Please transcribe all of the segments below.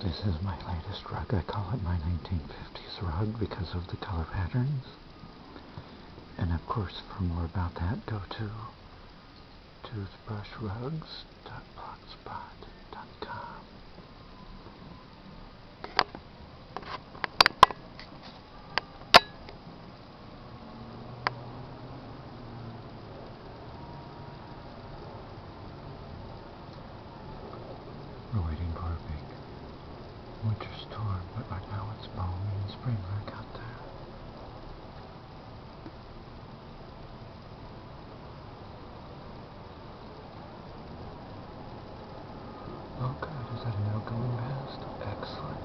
This is my latest rug. I call it my 1950s rug because of the color patterns. And of course, for more about that, go to toothbrushrugs.blogspot.com. We're waiting for a big winter storm, but right now it's balmy and spring like out there. Oh God, is that a nail going past? Excellent.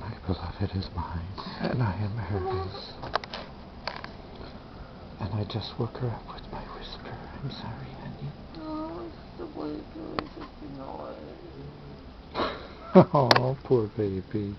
My beloved is mine, and I am hers. And I just woke her up with my whisper. I'm sorry, honey. Oh, it's the way it's just annoying. Oh, poor baby.